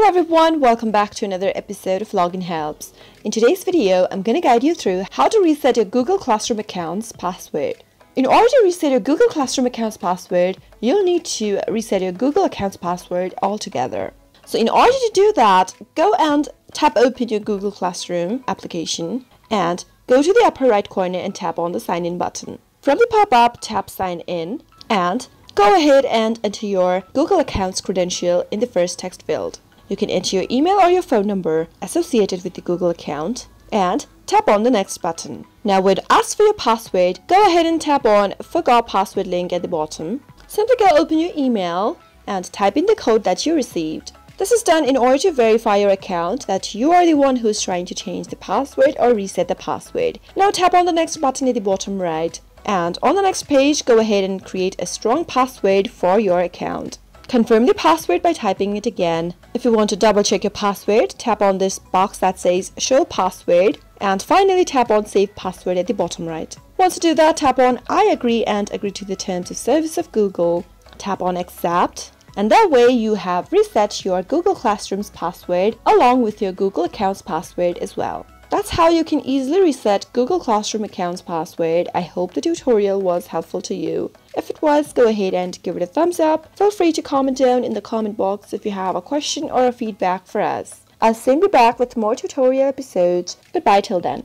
Hello everyone, welcome back to another episode of Login Helps. In today's video, I'm going to guide you through how to reset your Google Classroom account's password. In order to reset your Google Classroom account's password, you'll need to reset your Google account's password altogether. So in order to do that, go and tap open your Google Classroom application and go to the upper right corner and tap on the sign in button. From the pop-up, tap sign in and go ahead and enter your Google account's credential in the first text field. You can enter your email or your phone number associated with the Google account and tap on the next button. Now when asked for your password, go ahead and tap on Forgot Password link at the bottom. Simply go open your email and type in the code that you received. This is done in order to verify your account that you are the one who is trying to change the password or reset the password. Now tap on the next button at the bottom right, and on the next page, go ahead and create a strong password for your account. Confirm the password by typing it again. If you want to double check your password, tap on this box that says Show Password and finally tap on Save Password at the bottom right. Once you do that, tap on I agree and agree to the terms of service of Google. Tap on Accept, and that way you have reset your Google Classroom's password along with your Google account's password as well. That's how you can easily reset Google Classroom account's password. I hope the tutorial was helpful to you. If it was, go ahead and give it a thumbs up. Feel free to comment down in the comment box if you have a question or a feedback for us. I'll soon be back with more tutorial episodes. Goodbye till then.